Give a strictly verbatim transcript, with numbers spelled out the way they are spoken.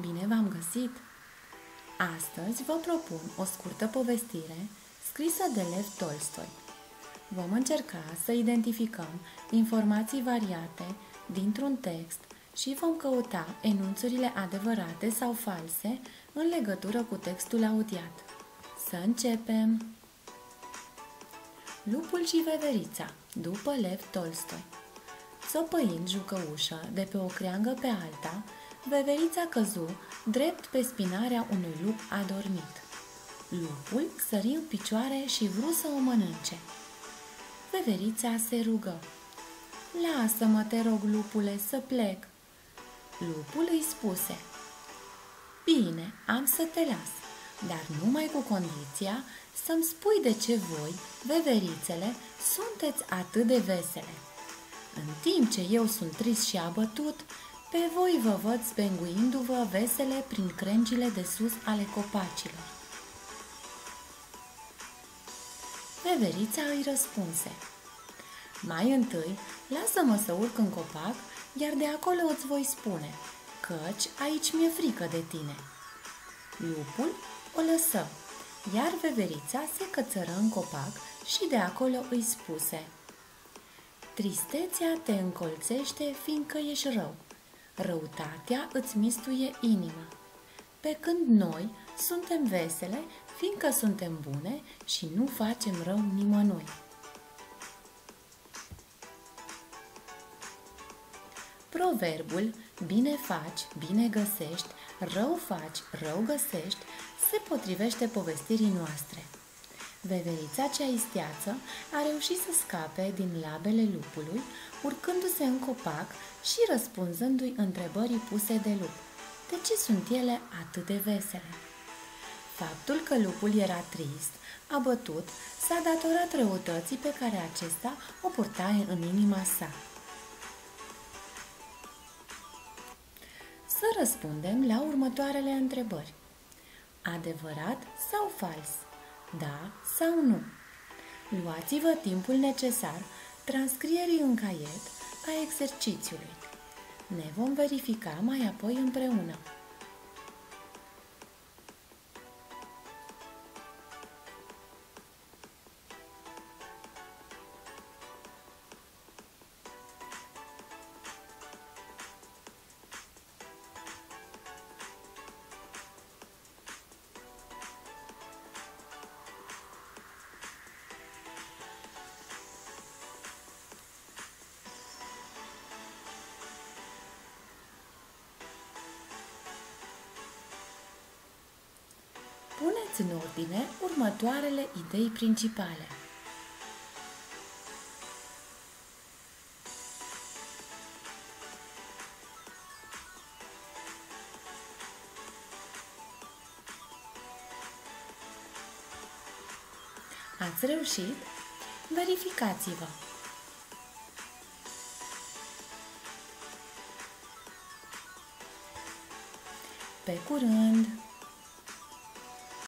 Bine v-am găsit! Astăzi vă propun o scurtă povestire scrisă de Lev Tolstoi. Vom încerca să identificăm informații variate dintr-un text și vom căuta enunțurile adevărate sau false în legătură cu textul audiat. Să începem! Lupul și veverița, după Lev Tolstoi. Sopăind jucăușă de pe o creangă pe alta, veverița căzu drept pe spinarea unui lup adormit. Lupul sări în picioare și vrut să o mănânce. Veverița se rugă: "Lasă-mă, te rog, lupule, să plec." Lupul îi spuse: "Bine, am să te las, dar numai cu condiția să-mi spui de ce voi, veverițele, sunteți atât de vesele. În timp ce eu sunt trist și abătut, pe voi vă văd spenguindu-vă vesele prin crengile de sus ale copacilor." Veverița îi răspunse: "Mai întâi, lasă-mă să urc în copac, iar de acolo îți voi spune, căci aici mi-e frică de tine." Lupul o lăsă, iar veverița se cățără în copac și de acolo îi spuse: "Tristețea te încolțește, fiindcă ești rău. Răutatea îți mistuie inima. Pe când noi suntem vesele, fiindcă suntem bune și nu facem rău nimănui." Proverbul "bine faci, bine găsești, rău faci, rău găsești" se potrivește povestirii noastre. Veverița cea isteață a reușit să scape din labele lupului, urcându-se în copac și răspunzându-i întrebării puse de lup: de ce sunt ele atât de vesele? Faptul că lupul era trist, abătut, s-a datorat răutății pe care acesta o purta în inima sa. Să răspundem la următoarele întrebări. Adevărat sau fals? Da sau nu? Luați-vă timpul necesar transcrierii în caiet a exercițiului. Ne vom verifica mai apoi împreună. Puneți în ordine următoarele idei principale. Ați reușit? Verificați-vă! Pe curând!